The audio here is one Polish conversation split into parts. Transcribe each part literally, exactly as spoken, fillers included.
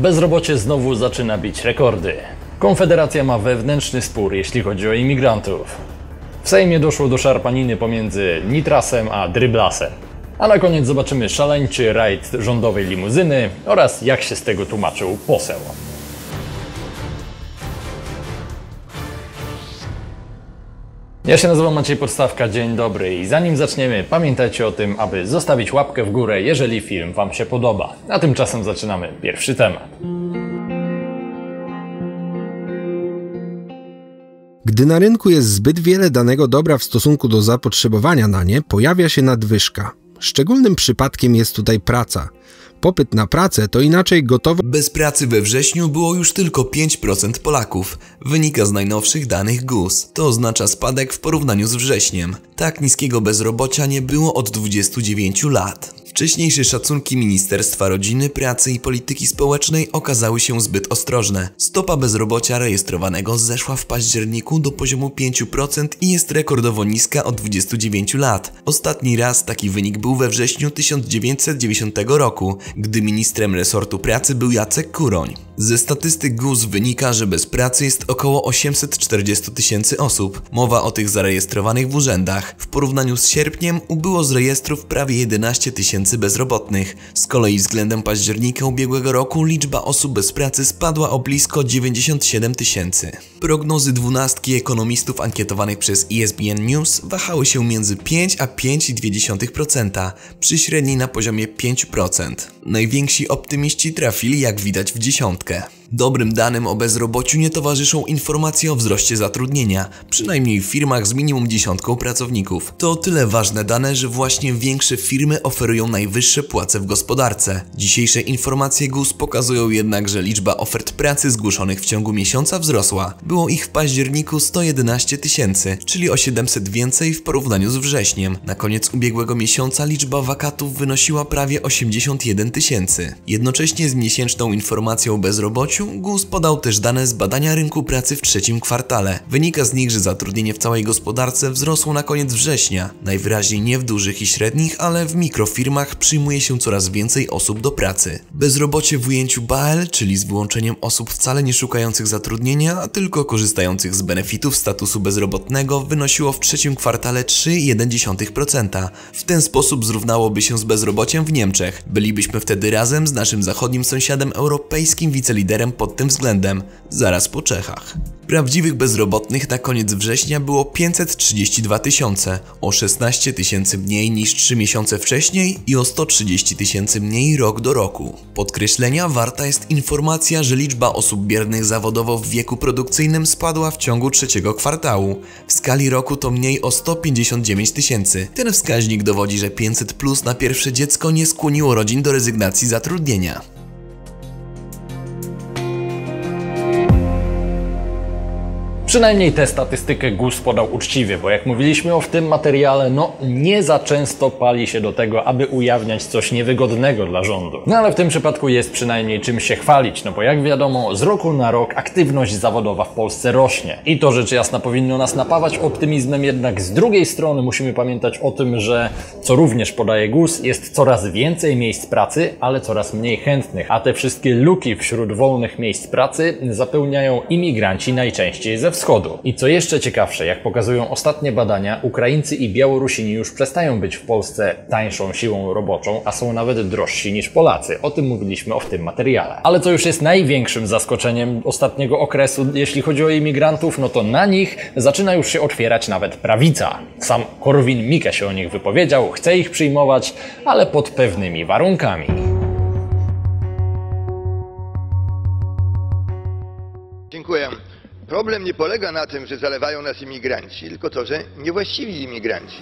Bezrobocie znowu zaczyna bić rekordy. Konfederacja ma wewnętrzny spór, jeśli chodzi o imigrantów. W Sejmie doszło do szarpaniny pomiędzy Nitrasem a Dryblasem. A na koniec zobaczymy szaleńczy rajd rządowej limuzyny oraz jak się z tego tłumaczył poseł. Ja się nazywam Maciej Podstawka, dzień dobry i zanim zaczniemy, pamiętajcie o tym, aby zostawić łapkę w górę, jeżeli film Wam się podoba. A tymczasem zaczynamy pierwszy temat. Gdy na rynku jest zbyt wiele danego dobra w stosunku do zapotrzebowania na nie, pojawia się nadwyżka. Szczególnym przypadkiem jest tutaj praca. Popyt na pracę to inaczej gotowe... Bez pracy we wrześniu było już tylko pięć procent Polaków. Wynika z najnowszych danych GUS. To oznacza spadek w porównaniu z wrześniem. Tak niskiego bezrobocia nie było od dwudziestu dziewięciu lat. Wcześniejsze szacunki Ministerstwa Rodziny, Pracy i Polityki Społecznej okazały się zbyt ostrożne. Stopa bezrobocia rejestrowanego zeszła w październiku do poziomu pięciu procent i jest rekordowo niska od dwudziestu dziewięciu lat. Ostatni raz taki wynik był we wrześniu tysiąc dziewięćset dziewięćdziesiątego roku, gdy ministrem resortu pracy był Jacek Kuroń. Ze statystyk GUS wynika, że bez pracy jest około osiemset czterdziestu tysięcy osób. Mowa o tych zarejestrowanych w urzędach. W porównaniu z sierpniem ubyło z rejestrów prawie jedenaście tysięcy bezrobotnych. Z kolei względem października ubiegłego roku liczba osób bez pracy spadła o blisko dziewięćdziesiąt siedem tysięcy. Prognozy dwunastki ekonomistów ankietowanych przez I S B N News wahały się między pięć a pięć i dwie dziesiąte procent, przy średniej na poziomie pięciu procent. Najwięksi optymiści trafili, jak widać, w dziesiątkę. Dobrym danym o bezrobociu nie towarzyszą informacje o wzroście zatrudnienia, przynajmniej w firmach z minimum dziesiątką pracowników. To o tyle ważne dane, że właśnie większe firmy oferują najwyższe płace w gospodarce. Dzisiejsze informacje GUS pokazują jednak, że liczba ofert pracy zgłoszonych w ciągu miesiąca wzrosła. Było ich w październiku sto jedenaście tysięcy, czyli o siedemset więcej w porównaniu z wrześniem. Na koniec ubiegłego miesiąca liczba wakatów wynosiła prawie osiemdziesiąt jeden tysięcy. Jednocześnie z miesięczną informacją o bezrobociu GUS podał też dane z badania rynku pracy w trzecim kwartale. Wynika z nich, że zatrudnienie w całej gospodarce wzrosło na koniec września. Najwyraźniej nie w dużych i średnich, ale w mikrofirmach przyjmuje się coraz więcej osób do pracy. Bezrobocie w ujęciu B A E L, czyli z wyłączeniem osób wcale nie szukających zatrudnienia, a tylko korzystających z benefitów statusu bezrobotnego, wynosiło w trzecim kwartale trzy przecinek jeden procent. W ten sposób zrównałoby się z bezrobociem w Niemczech. Bylibyśmy wtedy razem z naszym zachodnim sąsiadem europejskim wiceliderem pod tym względem, zaraz po Czechach. Prawdziwych bezrobotnych na koniec września było pięćset trzydzieści dwa tysiące, o szesnaście tysięcy mniej niż trzy miesiące wcześniej i o sto trzydzieści tysięcy mniej rok do roku. Podkreślenia warta jest informacja, że liczba osób biernych zawodowo w wieku produkcyjnym spadła w ciągu trzeciego kwartału. W skali roku to mniej o sto pięćdziesiąt dziewięć tysięcy. Ten wskaźnik dowodzi, że pięćset plus na pierwsze dziecko nie skłoniło rodzin do rezygnacji z zatrudnienia. Przynajmniej tę statystykę GUS podał uczciwie, bo jak mówiliśmy o w tym materiale, no nie za często pali się do tego, aby ujawniać coś niewygodnego dla rządu. No ale w tym przypadku jest przynajmniej czym się chwalić, no bo jak wiadomo, z roku na rok aktywność zawodowa w Polsce rośnie. I to rzecz jasna powinno nas napawać optymizmem, jednak z drugiej strony musimy pamiętać o tym, że co również podaje GUS, jest coraz więcej miejsc pracy, ale coraz mniej chętnych, a te wszystkie luki wśród wolnych miejsc pracy zapełniają imigranci najczęściej ze wschodu. I co jeszcze ciekawsze, jak pokazują ostatnie badania, Ukraińcy i Białorusini już przestają być w Polsce tańszą siłą roboczą, a są nawet drożsi niż Polacy. O tym mówiliśmy w tym materiale. Ale co już jest największym zaskoczeniem ostatniego okresu, jeśli chodzi o imigrantów, no to na nich zaczyna już się otwierać nawet prawica. Sam Korwin-Mikke się o nich wypowiedział, chce ich przyjmować, ale pod pewnymi warunkami. Dziękuję. Problem nie polega na tym, że zalewają nas imigranci, tylko to, że niewłaściwi imigranci.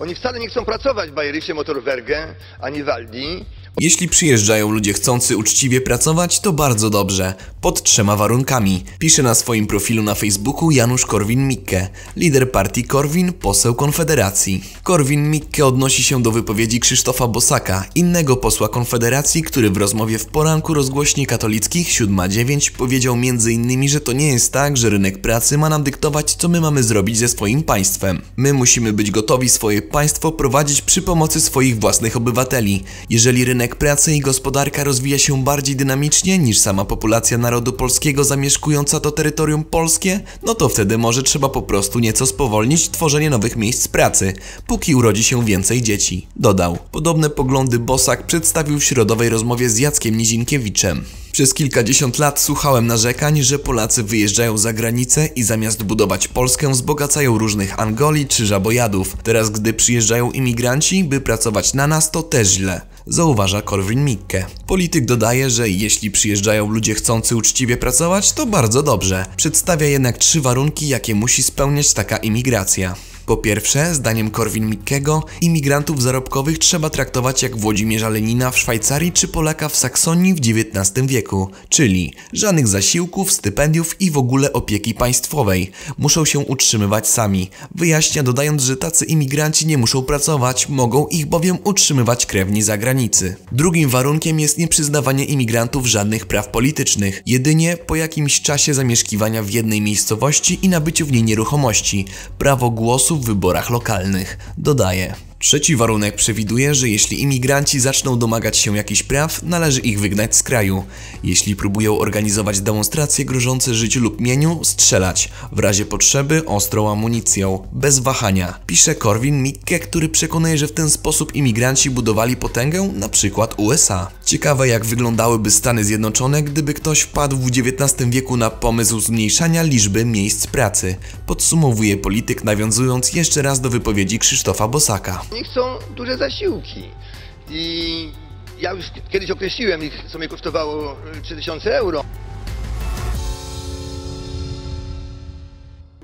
Oni wcale nie chcą pracować w Bayerische Motorenwerke ani w Aldi. Jeśli przyjeżdżają ludzie chcący uczciwie pracować, to bardzo dobrze. Pod trzema warunkami. Pisze na swoim profilu na Facebooku Janusz Korwin-Mikke, lider partii Korwin, poseł Konfederacji. Korwin-Mikke odnosi się do wypowiedzi Krzysztofa Bosaka, innego posła Konfederacji, który w rozmowie w poranku rozgłośni katolickich siódma dziewięć powiedział między innymi, że to nie jest tak, że rynek pracy ma nam dyktować, co my mamy zrobić ze swoim państwem. My musimy być gotowi swoje państwo prowadzić przy pomocy swoich własnych obywateli. Jeżeli rynek rynek pracy i gospodarka rozwija się bardziej dynamicznie niż sama populacja narodu polskiego zamieszkująca to terytorium polskie, no to wtedy może trzeba po prostu nieco spowolnić tworzenie nowych miejsc pracy, póki urodzi się więcej dzieci, dodał. Podobne poglądy Bosak przedstawił w środowej rozmowie z Jackiem Nizienkiewiczem. Przez kilkadziesiąt lat słuchałem narzekań, że Polacy wyjeżdżają za granicę i zamiast budować Polskę wzbogacają różnych Angoli czy żabojadów. Teraz, gdy przyjeżdżają imigranci, by pracować na nas, to też źle, zauważa Korwin-Mikke. Polityk dodaje, że jeśli przyjeżdżają ludzie chcący uczciwie pracować, to bardzo dobrze. Przedstawia jednak trzy warunki, jakie musi spełniać taka imigracja. Po pierwsze, zdaniem Korwin-Mikkego, imigrantów zarobkowych trzeba traktować jak Włodzimierza Lenina w Szwajcarii czy Polaka w Saksonii w dziewiętnastym wieku, czyli żadnych zasiłków, stypendiów i w ogóle opieki państwowej. Muszą się utrzymywać sami. Wyjaśnia, dodając, że tacy imigranci nie muszą pracować, mogą ich bowiem utrzymywać krewni zagranicy. Drugim warunkiem jest nieprzyznawanie imigrantów żadnych praw politycznych, jedynie po jakimś czasie zamieszkiwania w jednej miejscowości i nabyciu w niej nieruchomości. Prawo głosu w wyborach lokalnych, dodaje. Trzeci warunek przewiduje, że jeśli imigranci zaczną domagać się jakichś praw, należy ich wygnać z kraju. Jeśli próbują organizować demonstracje grożące życiu lub mieniu, strzelać, w razie potrzeby ostrą amunicją, bez wahania, pisze Korwin-Mikke, który przekonuje, że w ten sposób imigranci budowali potęgę, na przykład U S A. Ciekawe, jak wyglądałyby Stany Zjednoczone, gdyby ktoś wpadł w dziewiętnastym wieku na pomysł zmniejszania liczby miejsc pracy, podsumowuje polityk, nawiązując jeszcze raz do wypowiedzi Krzysztofa Bosaka. Niech są duże zasiłki i ja już kiedyś określiłem ich, co mnie kosztowało trzy tysiące euro.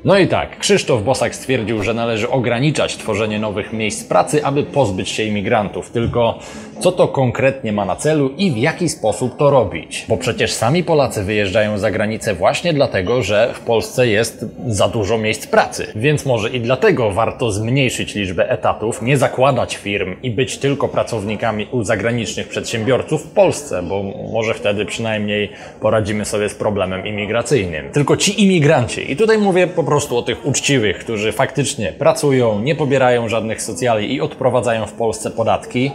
No i tak, Krzysztof Bosak stwierdził, że należy ograniczać tworzenie nowych miejsc pracy, aby pozbyć się imigrantów. Tylko co to konkretnie ma na celu i w jaki sposób to robić? Bo przecież sami Polacy wyjeżdżają za granicę właśnie dlatego, że w Polsce jest za dużo miejsc pracy. Więc może i dlatego warto zmniejszyć liczbę etatów, nie zakładać firm i być tylko pracownikami u zagranicznych przedsiębiorców w Polsce, bo może wtedy przynajmniej poradzimy sobie z problemem imigracyjnym. Tylko ci imigranci, i tutaj mówię po Po prostu o tych uczciwych, którzy faktycznie pracują, nie pobierają żadnych socjali i odprowadzają w Polsce podatki,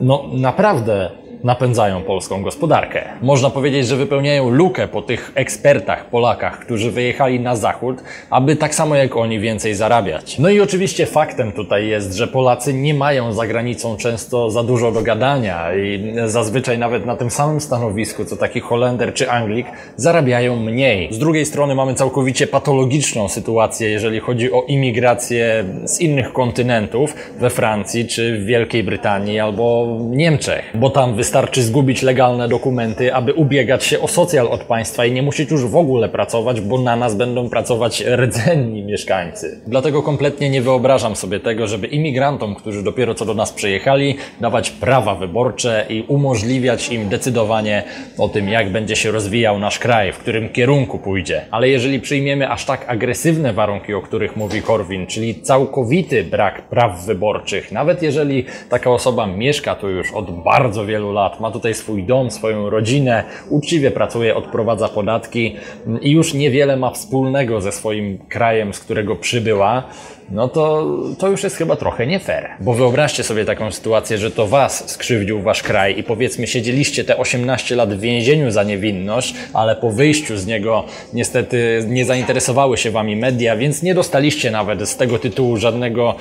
no naprawdę napędzają polską gospodarkę. Można powiedzieć, że wypełniają lukę po tych ekspertach, Polakach, którzy wyjechali na zachód, aby tak samo jak oni więcej zarabiać. No i oczywiście faktem tutaj jest, że Polacy nie mają za granicą często za dużo do gadania i zazwyczaj nawet na tym samym stanowisku, co taki Holender czy Anglik, zarabiają mniej. Z drugiej strony mamy całkowicie patologiczną sytuację, jeżeli chodzi o imigrację z innych kontynentów, we Francji czy w Wielkiej Brytanii albo Niemczech, bo tam wystarczy Wystarczy zgubić legalne dokumenty, aby ubiegać się o socjal od państwa i nie musieć już w ogóle pracować, bo na nas będą pracować rdzenni mieszkańcy. Dlatego kompletnie nie wyobrażam sobie tego, żeby imigrantom, którzy dopiero co do nas przyjechali, dawać prawa wyborcze i umożliwiać im decydowanie o tym, jak będzie się rozwijał nasz kraj, w którym kierunku pójdzie. Ale jeżeli przyjmiemy aż tak agresywne warunki, o których mówi Korwin, czyli całkowity brak praw wyborczych, nawet jeżeli taka osoba mieszka tu już od bardzo wielu lat, Lat. ma tutaj swój dom, swoją rodzinę, uczciwie pracuje, odprowadza podatki i już niewiele ma wspólnego ze swoim krajem, z którego przybyła, no to to już jest chyba trochę nie fair. Bo wyobraźcie sobie taką sytuację, że to was skrzywdził wasz kraj i powiedzmy siedzieliście te osiemnaście lat w więzieniu za niewinność, ale po wyjściu z niego niestety nie zainteresowały się wami media, więc nie dostaliście nawet z tego tytułu żadnego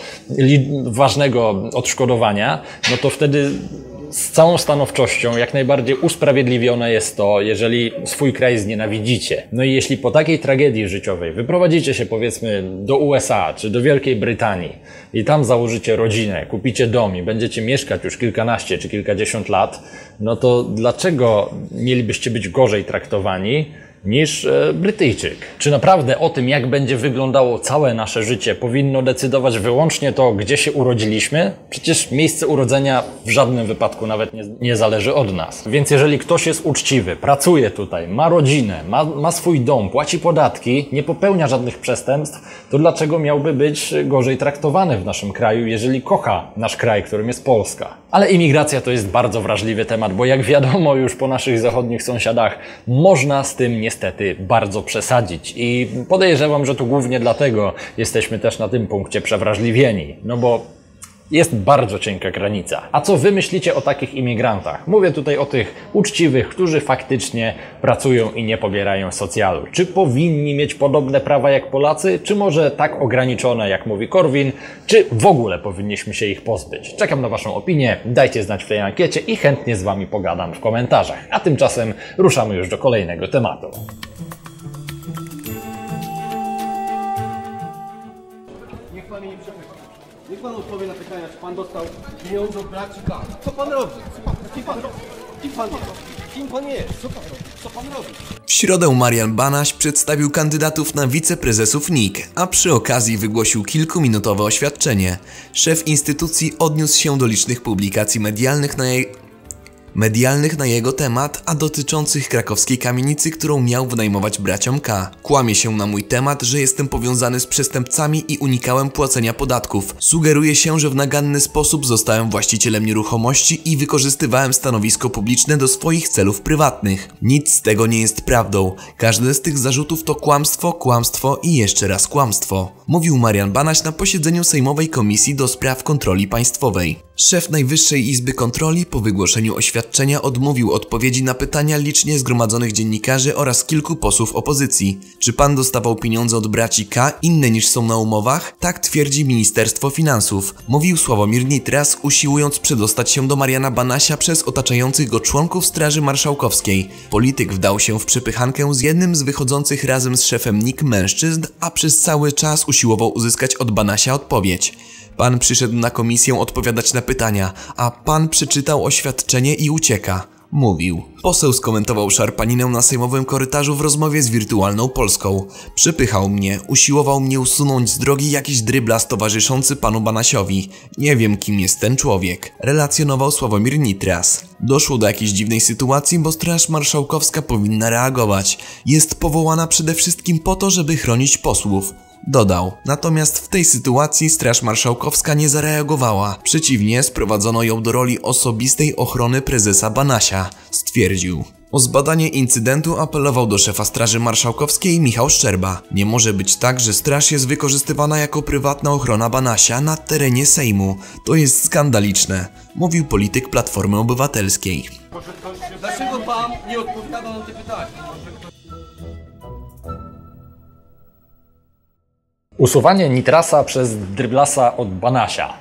ważnego odszkodowania, no to wtedy z całą stanowczością jak najbardziej usprawiedliwione jest to, jeżeli swój kraj znienawidzicie. No i jeśli po takiej tragedii życiowej wyprowadzicie się powiedzmy do U S A czy do Wielkiej Brytanii i tam założycie rodzinę, kupicie dom i będziecie mieszkać już kilkanaście czy kilkadziesiąt lat, no to dlaczego mielibyście być gorzej traktowani niż Brytyjczyk? Czy naprawdę o tym, jak będzie wyglądało całe nasze życie, powinno decydować wyłącznie to, gdzie się urodziliśmy? Przecież miejsce urodzenia w żadnym wypadku nawet nie, nie zależy od nas. Więc jeżeli ktoś jest uczciwy, pracuje tutaj, ma rodzinę, ma, ma swój dom, płaci podatki, nie popełnia żadnych przestępstw, to dlaczego miałby być gorzej traktowany w naszym kraju, jeżeli kocha nasz kraj, którym jest Polska? Ale imigracja to jest bardzo wrażliwy temat, bo jak wiadomo już po naszych zachodnich sąsiadach można z tym niestety bardzo przesadzić i podejrzewam, że to głównie dlatego jesteśmy też na tym punkcie przewrażliwieni, no bo Jest bardzo cienka granica. A co wy myślicie o takich imigrantach? Mówię tutaj o tych uczciwych, którzy faktycznie pracują i nie pobierają socjalu. Czy powinni mieć podobne prawa jak Polacy? Czy może tak ograniczone, jak mówi Korwin? Czy w ogóle powinniśmy się ich pozbyć? Czekam na waszą opinię, dajcie znać w tej ankiecie i chętnie z wami pogadam w komentarzach. A tymczasem ruszamy już do kolejnego tematu. Niech pan odpowie na pytania, czy pan dostał pieniądze od bracicha. Co pan robi? Kim pan robi? Kim pan robi? Kim pan jest? Co pan robi? Co pan robi? W środę Marian Banaś przedstawił kandydatów na wiceprezesów N I K, a przy okazji wygłosił kilkuminutowe oświadczenie. Szef instytucji odniósł się do licznych publikacji medialnych na jej... medialnych na jego temat, a dotyczących krakowskiej kamienicy, którą miał wynajmować braciom K. Kłamie się na mój temat, że jestem powiązany z przestępcami i unikałem płacenia podatków. Sugeruje się, że w naganny sposób zostałem właścicielem nieruchomości i wykorzystywałem stanowisko publiczne do swoich celów prywatnych. Nic z tego nie jest prawdą. Każdy z tych zarzutów to kłamstwo, kłamstwo i jeszcze raz kłamstwo. Mówił Marian Banaś na posiedzeniu Sejmowej Komisji do Spraw Kontroli Państwowej. Szef Najwyższej Izby Kontroli po wygłoszeniu oświadczenia odmówił odpowiedzi na pytania licznie zgromadzonych dziennikarzy oraz kilku posłów opozycji. Czy pan dostawał pieniądze od braci K inne niż są na umowach? Tak twierdzi Ministerstwo Finansów. Mówił Sławomir Nitras, usiłując przedostać się do Mariana Banasia przez otaczających go członków Straży Marszałkowskiej. Polityk wdał się w przepychankę z jednym z wychodzących razem z szefem N I K mężczyzn, a przez cały czas usiłował uzyskać od Banasia odpowiedź. Pan przyszedł na komisję odpowiadać na pytania, a pan przeczytał oświadczenie i ucieka. Mówił. Poseł skomentował szarpaninę na sejmowym korytarzu w rozmowie z Wirtualną Polską. Przepychał mnie, usiłował mnie usunąć z drogi jakiś dryblas towarzyszący panu Banasiowi. Nie wiem, kim jest ten człowiek. Relacjonował Sławomir Nitras. Doszło do jakiejś dziwnej sytuacji, bo Straż Marszałkowska powinna reagować. Jest powołana przede wszystkim po to, żeby chronić posłów. Dodał. Natomiast w tej sytuacji Straż Marszałkowska nie zareagowała. Przeciwnie, sprowadzono ją do roli osobistej ochrony prezesa Banasia, stwierdził. O zbadanie incydentu apelował do szefa Straży Marszałkowskiej Michał Szczerba. Nie może być tak, że straż jest wykorzystywana jako prywatna ochrona Banasia na terenie Sejmu. To jest skandaliczne, mówił polityk Platformy Obywatelskiej. Dlaczego pan nie odpowiada na te pytania? Usuwanie Nitrasa przez Dryblasa od Banasia.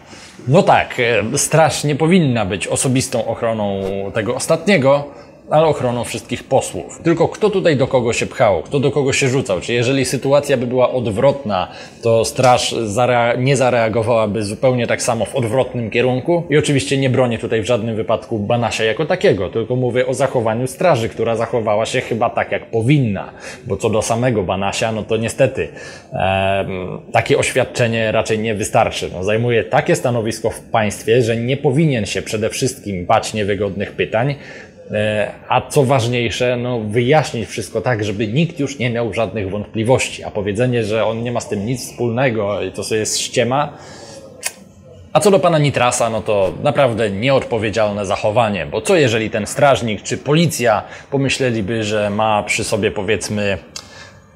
No tak, straż nie powinna być osobistą ochroną tego ostatniego, ale ochroną wszystkich posłów. Tylko kto tutaj do kogo się pchał, kto do kogo się rzucał? Czy jeżeli sytuacja by była odwrotna, to straż zare- nie zareagowałaby zupełnie tak samo w odwrotnym kierunku? I oczywiście nie bronię tutaj w żadnym wypadku Banasia jako takiego, tylko mówię o zachowaniu straży, która zachowała się chyba tak, jak powinna. Bo co do samego Banasia, no to niestety e, takie oświadczenie raczej nie wystarczy. No, zajmuje takie stanowisko w państwie, że nie powinien się przede wszystkim bać niewygodnych pytań, a co ważniejsze, no wyjaśnić wszystko tak, żeby nikt już nie miał żadnych wątpliwości. A powiedzenie, że on nie ma z tym nic wspólnego i to sobie jest ściema. A co do pana Nitrasa, no to naprawdę nieodpowiedzialne zachowanie, bo co jeżeli ten strażnik czy policja pomyśleliby, że ma przy sobie powiedzmy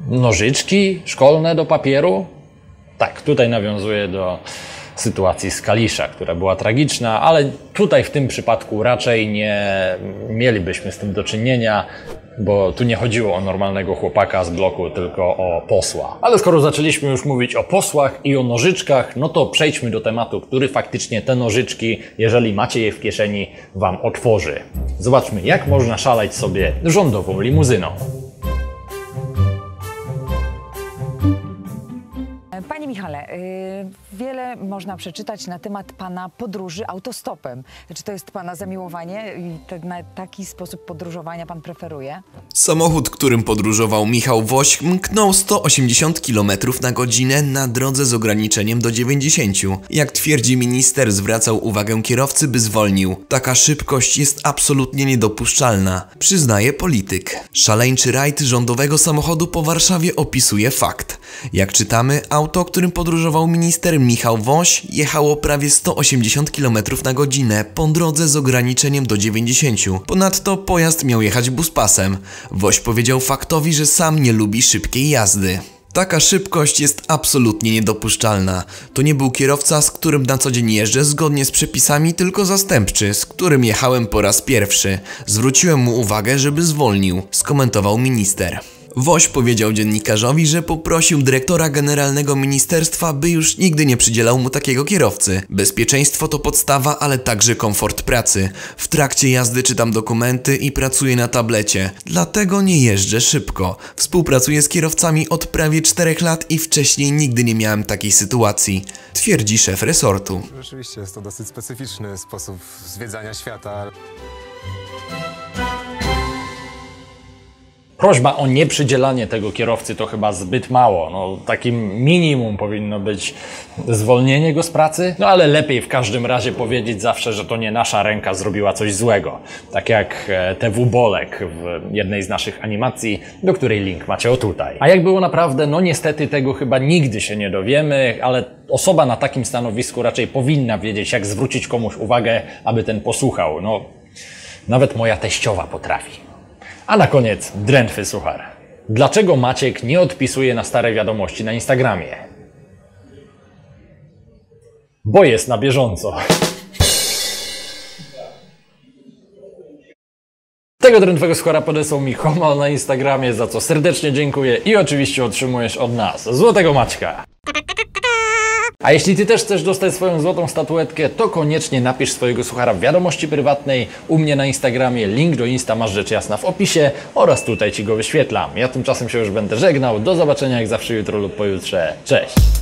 nożyczki szkolne do papieru? Tak, tutaj nawiązuje do sytuacji z Kalisza, która była tragiczna, ale tutaj w tym przypadku raczej nie mielibyśmy z tym do czynienia, bo tu nie chodziło o normalnego chłopaka z bloku, tylko o posła. Ale skoro zaczęliśmy już mówić o posłach i o nożyczkach, no to przejdźmy do tematu, który faktycznie te nożyczki, jeżeli macie je w kieszeni, wam otworzy. Zobaczmy, jak można szaleć sobie rządową limuzyną. Panie Michale, wiele można przeczytać na temat pana podróży autostopem. Czy to jest pana zamiłowanie i na taki sposób podróżowania pan preferuje? Samochód, którym podróżował Michał Woś, mknął sto osiemdziesiąt kilometrów na godzinę na drodze z ograniczeniem do dziewięćdziesięciu. Jak twierdzi minister, zwracał uwagę kierowcy, by zwolnił. Taka szybkość jest absolutnie niedopuszczalna, przyznaje polityk. Szaleńczy rajd rządowego samochodu po Warszawie opisuje Fakt. Jak czytamy, auto, którym podróżował minister Michał Woś, jechało prawie sto osiemdziesiąt kilometrów na godzinę po drodze z ograniczeniem do dziewięćdziesięciu. Ponadto pojazd miał jechać buspasem. Woś powiedział Faktowi, że sam nie lubi szybkiej jazdy. Taka szybkość jest absolutnie niedopuszczalna. To nie był kierowca, z którym na co dzień jeżdżę zgodnie z przepisami, tylko zastępczy, z którym jechałem po raz pierwszy. Zwróciłem mu uwagę, żeby zwolnił, skomentował minister. Woś powiedział dziennikarzowi, że poprosił dyrektora generalnego ministerstwa, by już nigdy nie przydzielał mu takiego kierowcy. Bezpieczeństwo to podstawa, ale także komfort pracy. W trakcie jazdy czytam dokumenty i pracuję na tablecie. Dlatego nie jeżdżę szybko. Współpracuję z kierowcami od prawie czterech lat i wcześniej nigdy nie miałem takiej sytuacji, twierdzi szef resortu. Rzeczywiście jest to dosyć specyficzny sposób zwiedzania świata. Prośba o nieprzydzielanie tego kierowcy to chyba zbyt mało. No, takim minimum powinno być zwolnienie go z pracy, no ale lepiej w każdym razie powiedzieć zawsze, że to nie nasza ręka zrobiła coś złego. Tak jak T W Bolek w jednej z naszych animacji, do której link macie o tutaj. A jak było naprawdę, no niestety tego chyba nigdy się nie dowiemy, ale osoba na takim stanowisku raczej powinna wiedzieć, jak zwrócić komuś uwagę, aby ten posłuchał. No, nawet moja teściowa potrafi. A na koniec drętwy suchar. Dlaczego Maciek nie odpisuje na stare wiadomości na Instagramie? Bo jest na bieżąco. Tego drętwego suchara podesłał mi Homal na Instagramie, za co serdecznie dziękuję i oczywiście otrzymujesz od nas złotego Maćka. A jeśli Ty też chcesz dostać swoją złotą statuetkę, to koniecznie napisz swojego suchara w wiadomości prywatnej u mnie na Instagramie. Link do Insta masz rzecz jasna w opisie oraz tutaj Ci go wyświetlam. Ja tymczasem się już będę żegnał. Do zobaczenia jak zawsze jutro lub pojutrze. Cześć!